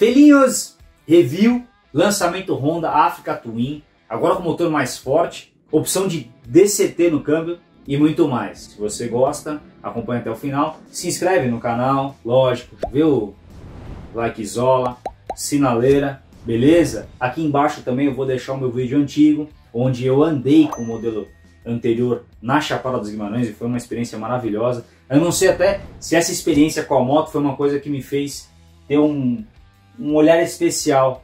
Felinhos, review, lançamento Honda Africa Twin, agora com motor mais forte, opção de DCT no câmbio e muito mais. Se você gosta, acompanha até o final, se inscreve no canal, lógico, vê o likezola, sinaleira, beleza? Aqui embaixo também eu vou deixar o meu vídeo antigo, onde eu andei com o modelo anterior na Chapada dos Guimarães e foi uma experiência maravilhosa. Eu não sei até se essa experiência com a moto foi uma coisa que me fez ter um olhar especial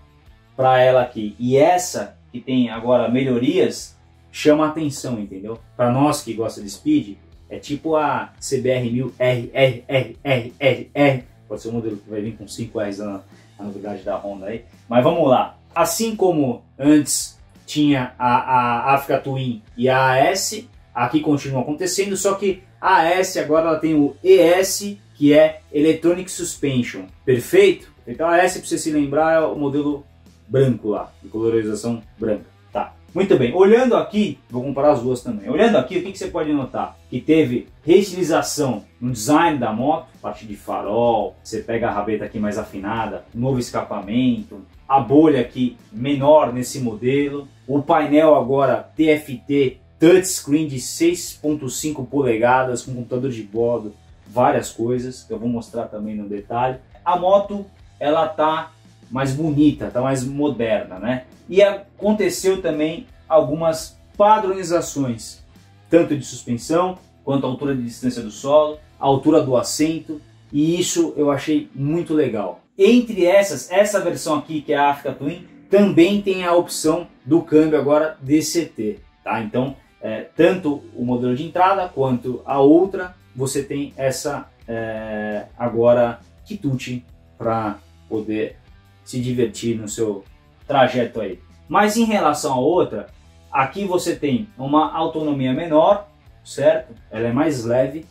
para ela aqui. E essa que tem agora melhorias chama a atenção, entendeu? Para nós que gosta de speed, é tipo a CBR1000RRRRRR, pode ser um modelo que vai vir com 5 R's na novidade da Honda aí. Mas vamos lá. Assim como antes tinha a Africa Twin e a AS, aqui continua acontecendo, só que a AS agora ela tem o ES, que é Electronic Suspension, perfeito? Então a AS, para você se lembrar, é o modelo branco lá, de colorização branca, tá? Muito bem, olhando aqui, vou comparar as duas também, olhando aqui, o que você pode notar? Que teve reutilização no design da moto, parte de farol, você pega a rabeta aqui mais afinada, novo escapamento, a bolha aqui menor nesse modelo, o painel agora TFT touchscreen de 6.5 polegadas com computador de bordo, várias coisas que eu vou mostrar também no detalhe. A moto ela tá mais bonita, tá mais moderna, né? E aconteceu também algumas padronizações, tanto de suspensão quanto a altura de distância do solo, a altura do assento, e isso eu achei muito legal. Entre essas, essa versão aqui, que é a Africa Twin, também tem a opção do câmbio agora DCT, tá? Então, tanto o modelo de entrada quanto a outra, você tem essa agora quitute para poder se divertir no seu trajeto aí. Mas em relação à outra, aqui você tem uma autonomia menor, certo? Ela é mais leve,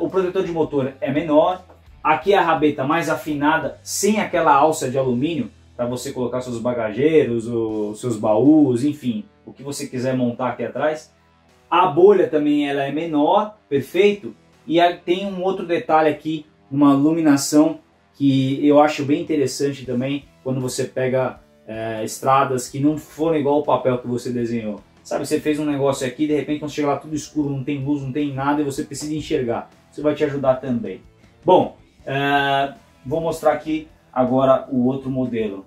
o protetor de motor é menor, aqui a rabeta mais afinada, sem aquela alça de alumínio para você colocar seus bagageiros, os seus baús, enfim, o que você quiser montar aqui atrás. A bolha também ela é menor, perfeito? E aí tem um outro detalhe aqui, uma iluminação que eu acho bem interessante também quando você pega estradas que não foram igual ao papel que você desenhou. Sabe, você fez um negócio aqui, de repente quando chega lá tudo escuro, não tem luz, não tem nada e você precisa enxergar. Isso vai te ajudar também. Bom, vou mostrar aqui agora o outro modelo.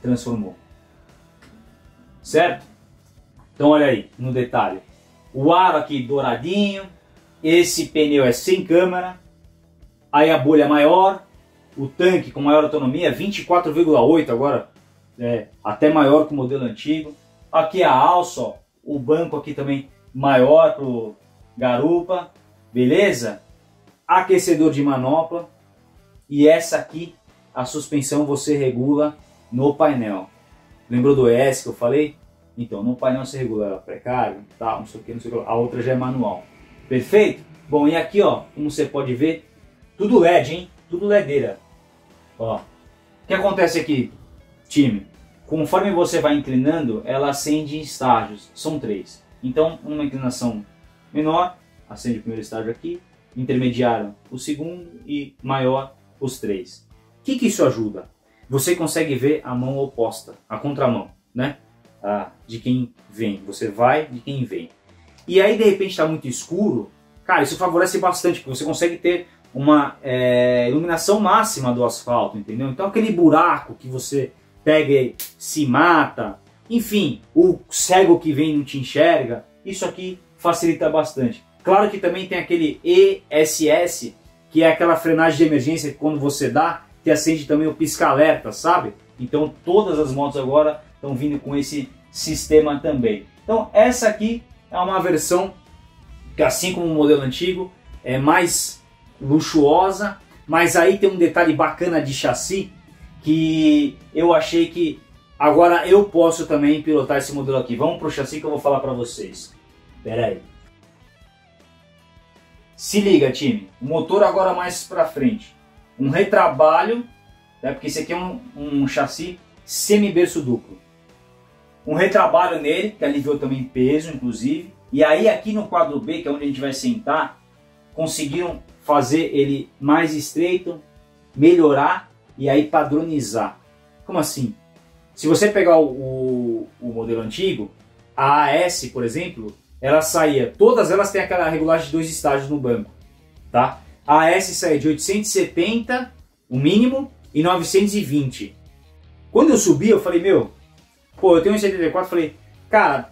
Transformou. Certo? Então olha aí no detalhe. O aro aqui douradinho. Esse pneu é sem câmera. Aí a bolha maior. O tanque com maior autonomia. 24,8 agora. É até maior que o modelo antigo. Aqui a alça. Ó, o banco aqui também maior pro garupa, beleza? Aquecedor de manopla, e essa aqui, a suspensão você regula no painel. Lembrou do ES que eu falei? Então, no painel você regula ela precário, tá, não sei o que, não sei o que, a outra já é manual. Perfeito? Bom, e aqui, ó, como você pode ver, tudo LED, hein? Tudo LEDeira. Ó, o que acontece aqui, time? Conforme você vai inclinando, ela acende em estágios, são 3. Então, uma inclinação menor, acende o primeiro estágio aqui, intermediário o segundo e maior os 3. O que que isso ajuda? Você consegue ver a mão oposta, a contramão, né? De quem vem, você vai de quem vem. E aí de repente está muito escuro, cara, isso favorece bastante, porque você consegue ter uma iluminação máxima do asfalto, entendeu? Então aquele buraco que você pega e se mata, enfim, o cego que vem não te enxerga, isso aqui facilita bastante. Claro que também tem aquele ESS, que é aquela frenagem de emergência que quando você dá, que acende também o pisca-alerta, sabe? Então todas as motos agora estão vindo com esse sistema também. Então essa aqui é uma versão que, assim como o modelo antigo, é mais luxuosa, mas aí tem um detalhe bacana de chassi que eu achei que agora eu posso também pilotar esse modelo aqui. Vamos para o chassi que eu vou falar para vocês. Pera aí. Se liga, time. O motor agora mais para frente. Um retrabalho, né, porque esse aqui é um chassi semi-berço duplo. Um retrabalho nele, que aliviou também peso, inclusive. E aí aqui no quadro B, que é onde a gente vai sentar, conseguiram fazer ele mais estreito, melhorar e aí padronizar. Como assim? Se você pegar o modelo antigo, a AS, por exemplo, ela saía, todas elas têm aquela regulagem de 2 estágios no banco, tá? A AS saía de 870, o mínimo, e 920. Quando eu subi, eu falei, meu, pô, eu tenho 174, falei, cara,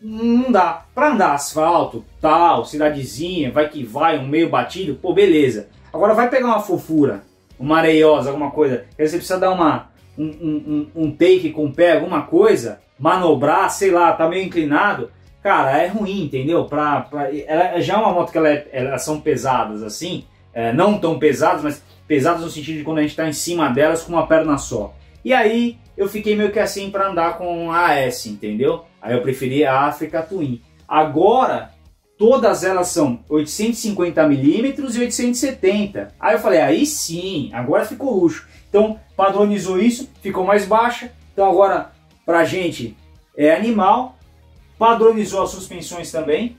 não dá. Pra andar asfalto, tal, cidadezinha, vai que vai, um meio batido, pô, beleza. Agora vai pegar uma fofura, uma areiosa, alguma coisa, aí você precisa dar um take com o pé, alguma coisa, manobrar, sei lá, tá meio inclinado, cara, é ruim, entendeu? Ela já é uma moto que elas são pesadas assim, não tão pesadas, mas pesadas no sentido de quando a gente tá em cima delas com uma perna só. E aí eu fiquei meio que assim para andar com a AS, entendeu? Aí eu preferi a Africa Twin. Agora, todas elas são 850mm e 870. Aí eu falei, aí sim, agora ficou luxo. Então, padronizou isso, ficou mais baixa. Então agora, pra gente, é animal. Padronizou as suspensões também,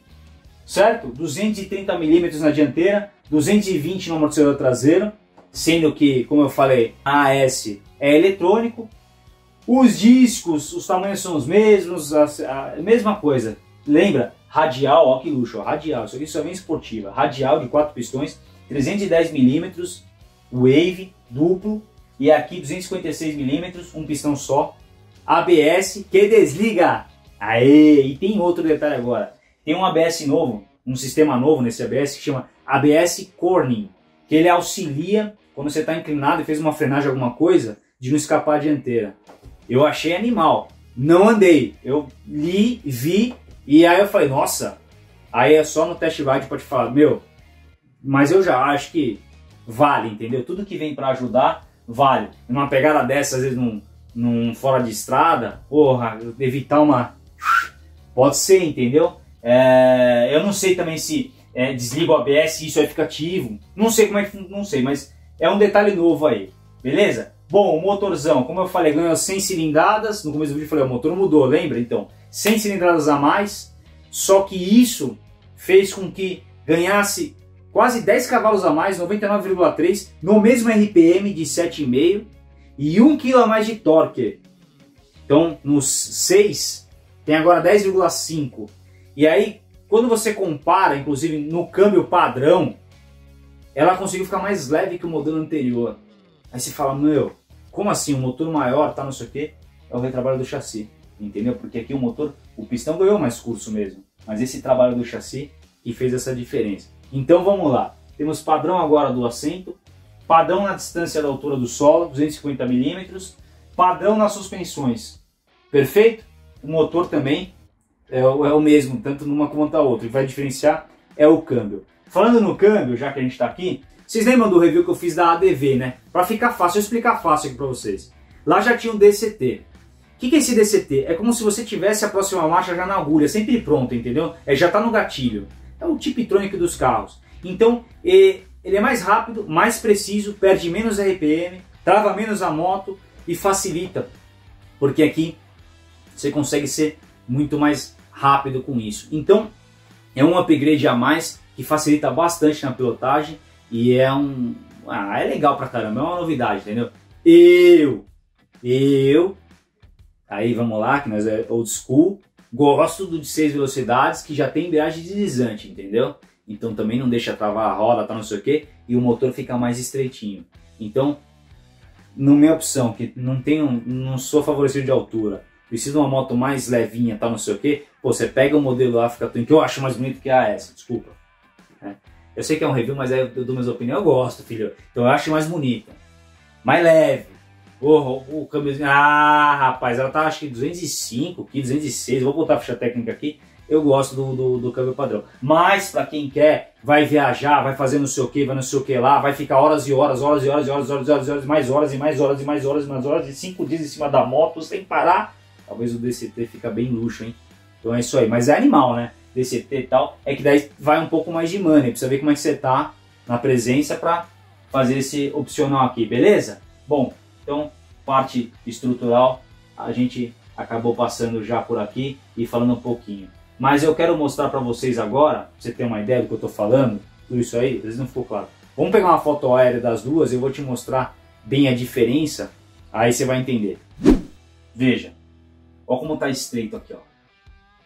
certo? 230mm na dianteira, 220 no amortecedor traseiro, sendo que, como eu falei, a AS é eletrônico. Os discos, os tamanhos são os mesmos, a mesma coisa. Lembra? Radial, ó que luxo, ó, radial, isso aqui só vem esportiva. Radial de 4 pistões, 310mm, Wave, duplo, e aqui 256mm, um pistão só. ABS que desliga. Aê, e tem outro detalhe agora. Tem um ABS novo, um sistema novo nesse ABS que chama ABS Corning, que ele auxilia quando você está inclinado e fez uma frenagem alguma coisa, de não escapar a dianteira. Eu achei animal, não andei, eu li, vi e aí eu falei, nossa, aí é só no test ride pode falar, meu, mas eu já acho que vale, entendeu? Tudo que vem para ajudar vale. Uma pegada dessa, às vezes num fora de estrada, porra, evitar uma... Pode ser, entendeu? Eu não sei também se desliga o ABS e isso é ficativo. Não sei como é que... Não sei, mas é um detalhe novo aí. Beleza? Bom, o motorzão, como eu falei, ganhou 100 cilindradas. No começo do vídeo eu falei, o motor mudou, lembra? Então, 100 cilindradas a mais. Só que isso fez com que ganhasse quase 10 cavalos a mais, 99,3, no mesmo RPM de 7,5 e 1 kg a mais de torque. Então, nos 6... tem agora 10,5. E aí, quando você compara, inclusive no câmbio padrão, ela conseguiu ficar mais leve que o modelo anterior. Aí você fala, meu, como assim? O motor maior, tá, não sei o quê. É o retrabalho do chassi, entendeu? Porque aqui o motor, o pistão ganhou mais curso mesmo. Mas esse trabalho do chassi que fez essa diferença. Então vamos lá. Temos padrão agora do assento, padrão na distância da altura do solo, 250mm, padrão nas suspensões. Perfeito? O motor também é o mesmo, tanto numa quanto a outra. O que vai diferenciar é o câmbio. Falando no câmbio, já que a gente está aqui, vocês lembram do review que eu fiz da ADV, né? Para ficar fácil, eu explicar fácil aqui para vocês. Lá já tinha um DCT. O que é esse DCT? É como se você tivesse a próxima marcha já na agulha, sempre pronta, entendeu? Já está no gatilho. É o tiptronic dos carros. Então, ele é mais rápido, mais preciso, perde menos RPM, trava menos a moto e facilita. Porque aqui... você consegue ser muito mais rápido com isso. Então, é um upgrade a mais que facilita bastante na pilotagem e é legal pra caramba, é uma novidade, entendeu? Aí vamos lá, que nós é old school, gosto do de 6 velocidades que já tem embreagem deslizante, entendeu? Então também não deixa travar a roda, tá, não sei o que, e o motor fica mais estreitinho. Então, na minha opção, que não sou favorecido de altura, precisa de uma moto mais levinha, tá, não sei o que, pô, você pega o modelo Africa Twin, que eu acho mais bonito que a AS, desculpa. Eu sei que é um review, mas eu dou minhas opiniões, eu gosto, filho. Então eu acho mais bonita, mais leve. O câmbiozinho, rapaz, ela tá acho que 205, 206, vou botar a ficha técnica aqui, eu gosto do câmbio padrão. Mas pra quem quer, vai viajar, vai fazer não sei o que, vai não sei o que lá, vai ficar horas e horas, horas e horas, horas e horas, horas e horas, mais horas e mais horas e mais horas e mais horas, e 5 dias em cima da moto, sem parar. Talvez o DCT fica bem luxo, hein? Então é isso aí. Mas é animal, né? DCT e tal. É que daí vai um pouco mais de money. Precisa ver como é que você tá na presença para fazer esse opcional aqui, beleza? Bom, então parte estrutural a gente acabou passando já por aqui e falando um pouquinho. Mas eu quero mostrar para vocês agora, pra você ter uma ideia do que eu tô falando, tudo isso aí, às vezes não ficou claro. Vamos pegar uma foto aérea das duas, eu vou te mostrar bem a diferença, aí você vai entender. Veja, olha como está estreito aqui, ó.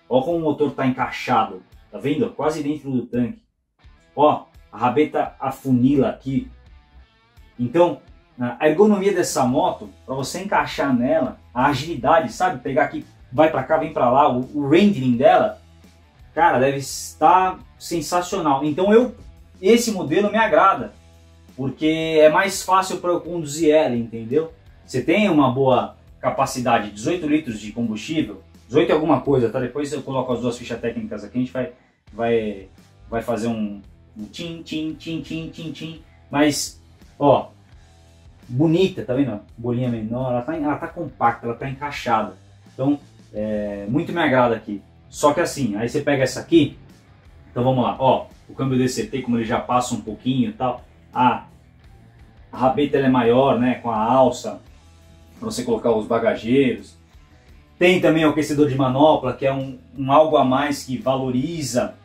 Olha como o motor está encaixado, tá vendo? Quase dentro do tanque. Ó, a rabeta afunila aqui. Então, a ergonomia dessa moto, para você encaixar nela, a agilidade, sabe? Pegar aqui, vai para cá, vem para lá, o rendering dela, cara, deve estar sensacional. Então esse modelo me agrada, porque é mais fácil para eu conduzir ela, entendeu? Você tem uma boa capacidade, 18 litros de combustível, 18 alguma coisa, tá? Depois eu coloco as duas fichas técnicas aqui, a gente vai fazer um tchim. Mas, ó, bonita, tá vendo? Bolinha menor, ela tá compacta, ela tá encaixada. Então, muito me agrada aqui. Só que assim, aí você pega essa aqui, então vamos lá, ó, o câmbio DCT, como ele já passa um pouquinho e tal, a rabeta ela é maior, né, com a alça, para você colocar os bagageiros. Tem também o aquecedor de manopla, que é um algo a mais que valoriza,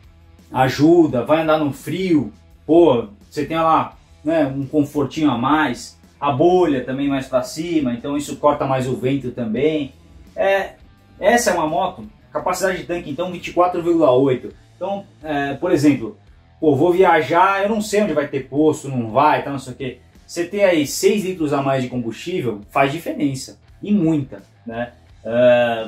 ajuda, vai andar no frio, pô, você tem lá, né, um confortinho a mais, a bolha também mais para cima, então isso corta mais o vento também. Essa é uma moto, capacidade de tanque então 24,8. Então, por exemplo, pô, vou viajar, eu não sei onde vai ter posto, não vai, tá, não sei o que. Você ter aí 6 litros a mais de combustível faz diferença, e muita, né?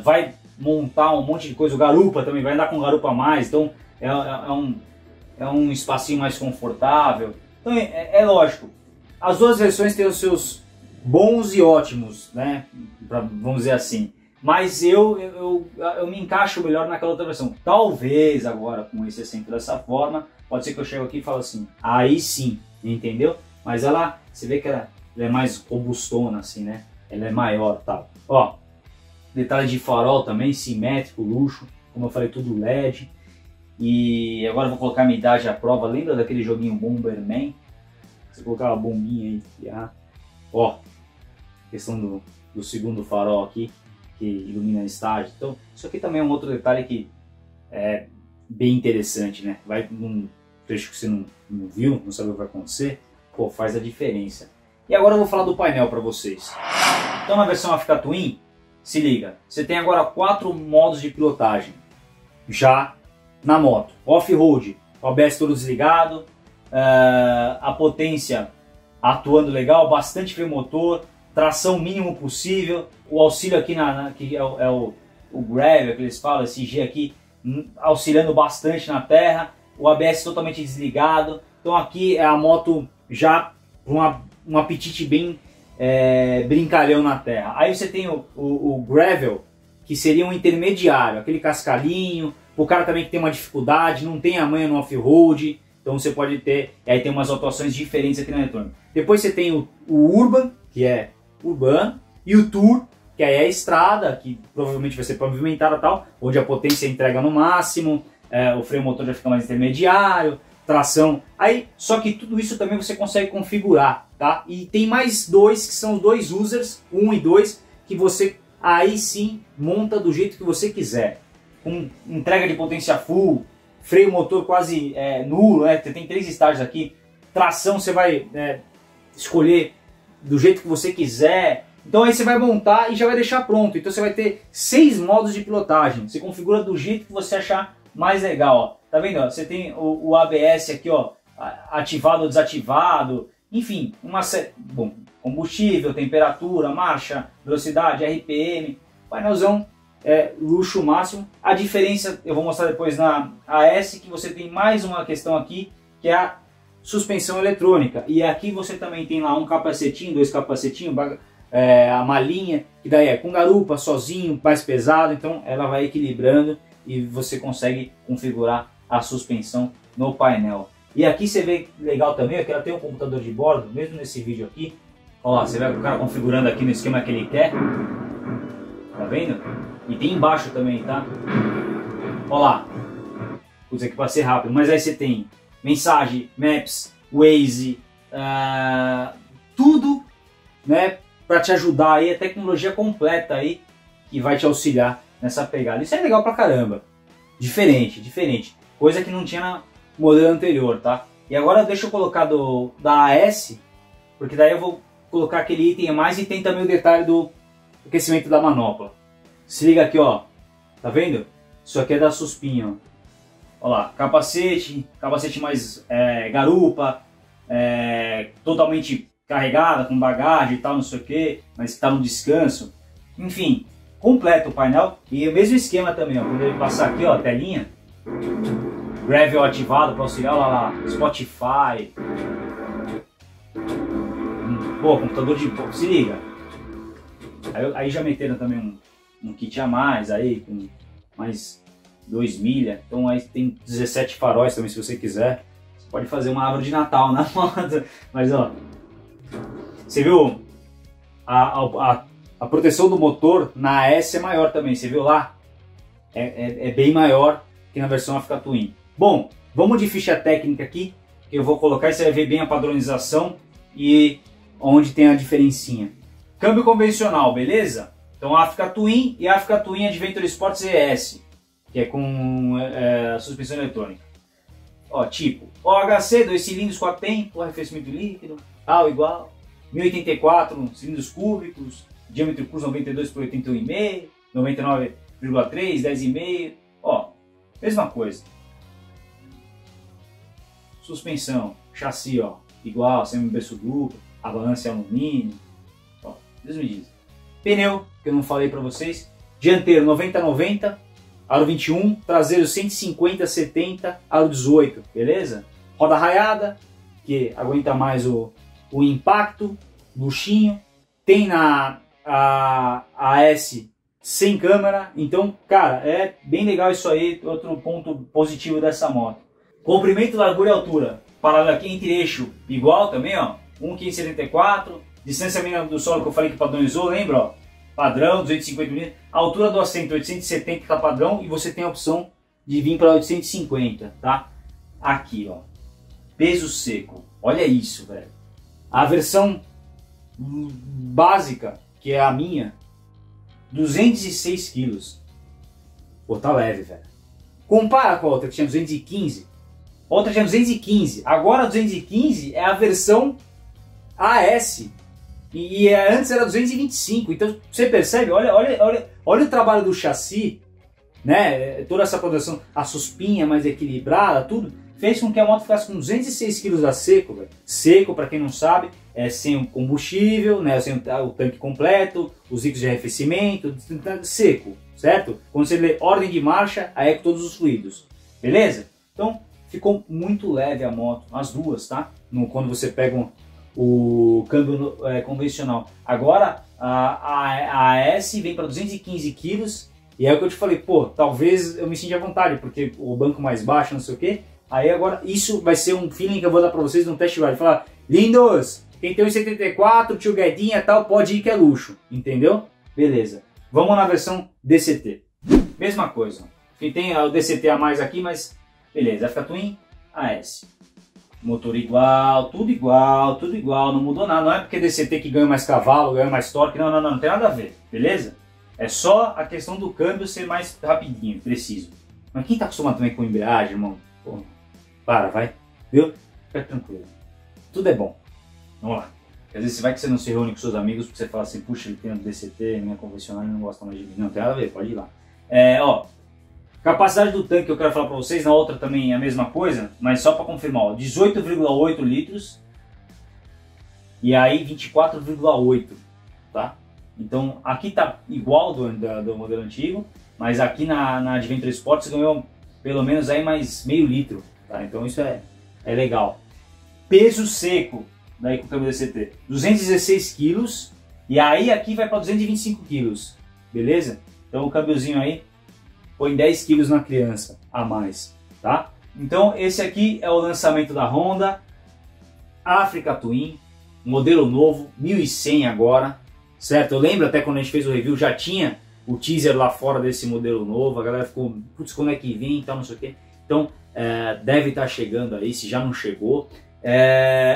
Vai montar um monte de coisa, garupa também, vai andar com garupa a mais, então é um espacinho mais confortável. Então é lógico, as duas versões têm os seus bons e ótimos, né? Vamos dizer assim. Mas eu me encaixo melhor naquela outra versão. Talvez agora com esse assento dessa forma, pode ser que eu chego aqui e falo assim, aí sim, entendeu? Mas ela, você vê que ela é mais robustona assim, né? Ela é maior, tal. Ó, detalhe de farol também, simétrico, luxo, como eu falei, tudo LED. E agora eu vou colocar a minha idade à prova, lembra daquele joguinho Bomberman? Você colocava a bombinha aí, ó, questão do segundo farol aqui, que ilumina a estágio. Então, isso aqui também é um outro detalhe que é bem interessante, né? Vai num trecho que você não viu, não sabe o que vai acontecer, pô, faz a diferença. E agora eu vou falar do painel para vocês. Então, na versão Africa Twin, se liga, você tem agora 4 modos de pilotagem, já na moto. Off-road, o ABS todo desligado, a potência atuando legal, bastante freio motor, tração mínimo possível, o auxílio aqui, que é o grab, que eles falam, esse G aqui, auxiliando bastante na terra, o ABS totalmente desligado. Então aqui é a moto já com um apetite bem brincalhão na terra. Aí você tem o gravel, que seria um intermediário, aquele cascalhinho, o cara também que tem uma dificuldade, não tem a manha no off-road, então você pode ter, aí tem umas atuações diferentes aqui na eletrônica. Depois você tem o urban, que é urbano, e o tour, que aí é a estrada, que provavelmente vai ser pavimentada e tal, onde a potência entrega no máximo, o freio motor já fica mais intermediário, tração, aí, só que tudo isso também você consegue configurar, tá? E tem mais dois, que são os dois users, 1 e 2, que você aí sim monta do jeito que você quiser, com entrega de potência full, freio motor quase nulo, né? Tem 3 estágios aqui, tração você vai escolher do jeito que você quiser. Então aí você vai montar e já vai deixar pronto. Então você vai ter 6 modos de pilotagem. Você configura do jeito que você achar mais legal, ó. Tá vendo? Ó? Você tem o ABS aqui, ó, ativado ou desativado. Enfim, bom, combustível, temperatura, marcha, velocidade, RPM. Painelzão luxo máximo. A diferença eu vou mostrar depois na AS, que você tem mais uma questão aqui, que é a suspensão eletrônica, e aqui você também tem lá um capacetinho, 2 capacetinhos, a malinha, que daí é com garupa, sozinho, mais pesado, então ela vai equilibrando e você consegue configurar a suspensão no painel. E aqui você vê legal também, é que ela tem um computador de bordo, mesmo nesse vídeo aqui, ó, você vê o cara configurando aqui no esquema que ele quer, tá vendo? E tem embaixo também, tá? Ó lá, putz, aqui pra ser rápido, mas aí você tem mensagem, Maps, Waze, tudo, né, para te ajudar aí, a tecnologia completa aí que vai te auxiliar nessa pegada. Isso é legal pra caramba, diferente, coisa que não tinha no modelo anterior, tá? E agora deixa eu colocar da AS, porque daí eu vou colocar aquele item a mais e tem também o detalhe do aquecimento da manopla. Se liga aqui, ó. Tá vendo? Isso aqui é da Suspinho. Olha lá, capacete mais garupa, totalmente carregada, com bagagem e tal, não sei o que, mas tá no descanso. Enfim, completo o painel. E o mesmo esquema também, ó. Quando ele passar aqui, ó, telinha. Gravel ativado para auxiliar, olha lá, Spotify. Pô, computador de pouco, se liga. Aí já meteram também um kit a mais, aí com mais 2 milha. Então aí tem 17 faróis também, se você quiser. Você pode fazer uma árvore de Natal na moda. Mas ó, você viu a proteção do motor na AS é maior também, você viu lá? É bem maior que na versão Africa Twin. Bom, vamos de ficha técnica aqui. Eu vou colocar e você vai ver bem a padronização e onde tem a diferencinha. Câmbio convencional, beleza? Então Africa Twin e Africa Twin Adventure Sports ES, que é com suspensão eletrônica. Ó, tipo OHC, 2 cilindros, 4 tempos, arrefecimento líquido, tal, igual, 1084 cilindros cúbicos, diâmetro curso 92/81,5, 99,3, 10,5, ó, mesma coisa. Suspensão, chassi, ó, igual, sem berço duplo, a balança é alumínio, ó, Deus me diz. Pneu, que eu não falei para vocês, dianteiro 90/90, aro 21, traseiro 150/70, aro 18, beleza? Roda raiada, que aguenta mais o impacto, buchinho, tem na AS sem câmera, então, cara, é bem legal isso aí, outro ponto positivo dessa moto. Comprimento, largura e altura, paralelo aqui entre eixo igual também, ó, 1,574, distância mínima do solo que eu falei que padronizou, lembra? Ó, padrão, 250 milímetros. Altura do assento, 870 tá padrão e você tem a opção de vir para 850, tá? Aqui, ó. Peso seco. Olha isso, velho. A versão básica, que é a minha, 206 quilos. Pô, tá leve, velho. Compara com a outra que tinha 215. A outra tinha 215. Agora a 215 é a versão AS e antes era 225, então você percebe, olha o trabalho do chassi, né? Toda essa produção, a suspinha mais equilibrada, tudo, fez com que a moto ficasse com 206 kg a seco, véio. Seco, para quem não sabe, é sem o combustível, né? Sem o tanque completo, os itens de arrefecimento, seco, certo? Quando você lê ordem de marcha, aí é com todos os fluidos, beleza? Então ficou muito leve a moto, as duas, tá? Quando você pega o câmbio convencional. Agora a AS vem para 215 kg e é o que eu te falei, pô, talvez eu me sinta à vontade, porque o banco mais baixo, não sei o que, aí agora isso vai ser um feeling que eu vou dar para vocês no test ride, falar, lindos, quem tem 1,74, tio Guedinha e tal, pode ir que é luxo, entendeu? Beleza, vamos na versão DCT, mesma coisa, tem o DCT a mais aqui, mas beleza, Africa Twin, AS. Motor igual, tudo igual, tudo igual, não mudou nada. Não é porque DCT que ganha mais cavalo, ganha mais torque, não tem nada a ver, beleza? É só a questão do câmbio ser mais rapidinho, preciso. Mas quem tá acostumado também com embreagem, irmão? Pô, para, vai, viu? Fica tranquilo, tudo é bom. Vamos lá. Às vezes vai que você não se reúne com seus amigos porque você fala assim, puxa, ele tem um DCT, minha convencional não gosta mais de mim. Não tem nada a ver, pode ir lá. Ó. Capacidade do tanque, eu quero falar para vocês, na outra também é a mesma coisa, mas só para confirmar, 18,8 litros e aí 24,8, tá? Então aqui tá igual do modelo antigo, mas aqui na Adventure Sports ganhou pelo menos aí mais meio litro, tá? Então isso é legal. Peso seco, daí com o câmbio DCT, 216 quilos e aí aqui vai para 225 quilos, beleza? Então o câmbiozinho aí põe 10 quilos na criança a mais, tá? Então esse aqui é o lançamento da Honda Africa Twin, modelo novo, 1100 agora, certo? Eu lembro até quando a gente fez o review, já tinha o teaser lá fora desse modelo novo, a galera ficou, putz, quando é que vem e tal, não sei o que. Então deve estar chegando aí, se já não chegou.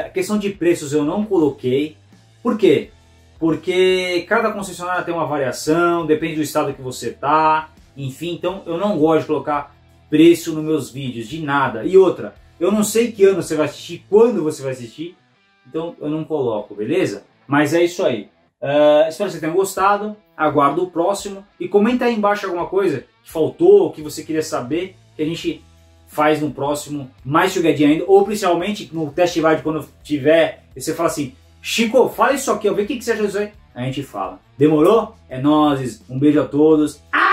A questão de preços eu não coloquei, por quê? Porque cada concessionária tem uma variação, depende do estado que você tá. Enfim, então eu não gosto de colocar preço nos meus vídeos, de nada. E outra, Eu não sei que ano você vai assistir, quando você vai assistir, então eu não coloco, beleza? Mas é isso aí. Espero que vocês tenham gostado, aguardo o próximo e comenta aí embaixo alguma coisa que faltou, que você queria saber, que a gente faz no próximo mais jogadinha ainda, ou principalmente no test ride quando tiver, e você fala assim, Chico, fala isso aqui, eu ver o que você acha disso aí, a gente fala. Demorou? É nóis, um beijo a todos.